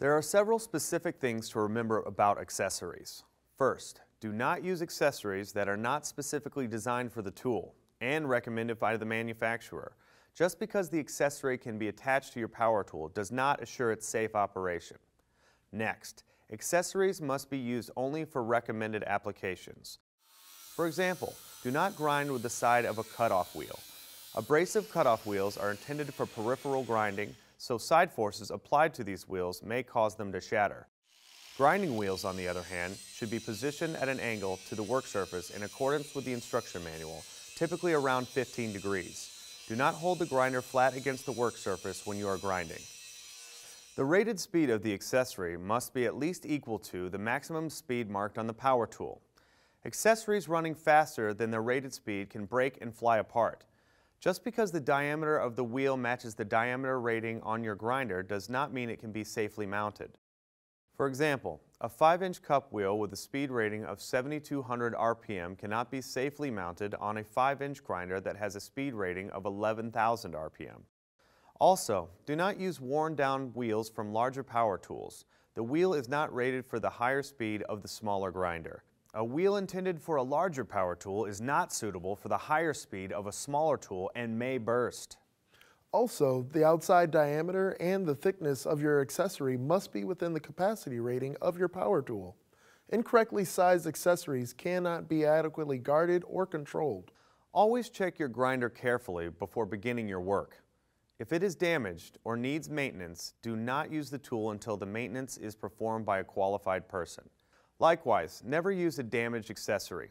There are several specific things to remember about accessories. First, do not use accessories that are not specifically designed for the tool and recommended by the manufacturer. Just because the accessory can be attached to your power tool does not assure its safe operation. Next, accessories must be used only for recommended applications. For example, do not grind with the side of a cutoff wheel. Abrasive cutoff wheels are intended for peripheral grinding, so side forces applied to these wheels may cause them to shatter. Grinding wheels, on the other hand, should be positioned at an angle to the work surface in accordance with the instruction manual, typically around 15 degrees. Do not hold the grinder flat against the work surface when you are grinding. The rated speed of the accessory must be at least equal to the maximum speed marked on the power tool. Accessories running faster than their rated speed can break and fly apart. Just because the diameter of the wheel matches the diameter rating on your grinder does not mean it can be safely mounted. For example, a 5-inch cup wheel with a speed rating of 7,200 RPM cannot be safely mounted on a 5-inch grinder that has a speed rating of 11,000 RPM. Also, do not use worn-down wheels from larger power tools. The wheel is not rated for the higher speed of the smaller grinder. A wheel intended for a larger power tool is not suitable for the higher speed of a smaller tool and may burst. Also, the outside diameter and the thickness of your accessory must be within the capacity rating of your power tool. Incorrectly sized accessories cannot be adequately guarded or controlled. Always check your grinder carefully before beginning your work. If it is damaged or needs maintenance, do not use the tool until the maintenance is performed by a qualified person. Likewise, never use a damaged accessory.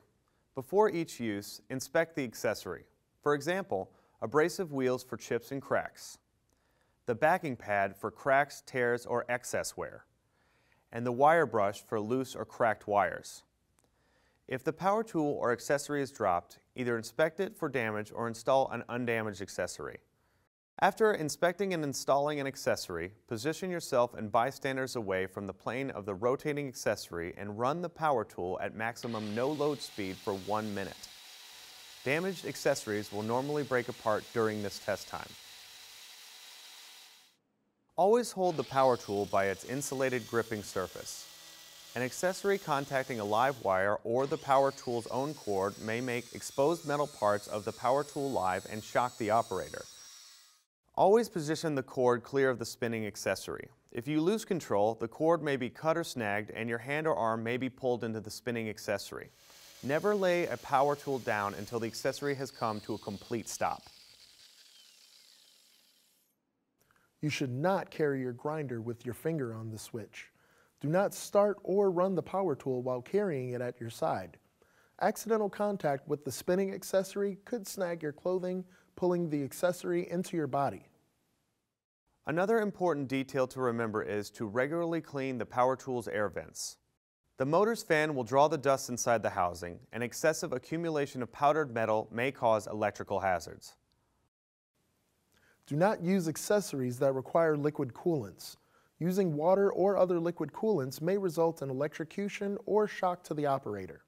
Before each use, inspect the accessory. For example, abrasive wheels for chips and cracks, the backing pad for cracks, tears, or excess wear, and the wire brush for loose or cracked wires. If the power tool or accessory is dropped, either inspect it for damage or install an undamaged accessory. After inspecting and installing an accessory, position yourself and bystanders away from the plane of the rotating accessory and run the power tool at maximum no-load speed for 1 minute. Damaged accessories will normally break apart during this test time. Always hold the power tool by its insulated gripping surface. An accessory contacting a live wire or the power tool's own cord may make exposed metal parts of the power tool live and shock the operator. Always position the cord clear of the spinning accessory. If you lose control, the cord may be cut or snagged and your hand or arm may be pulled into the spinning accessory. Never lay a power tool down until the accessory has come to a complete stop. You should not carry your grinder with your finger on the switch. Do not start or run the power tool while carrying it at your side. Accidental contact with the spinning accessory could snag your clothing, pulling the accessory into your body. Another important detail to remember is to regularly clean the power tool's air vents. The motor's fan will draw the dust inside the housing, and excessive accumulation of powdered metal may cause electrical hazards. Do not use accessories that require liquid coolants. Using water or other liquid coolants may result in electrocution or shock to the operator.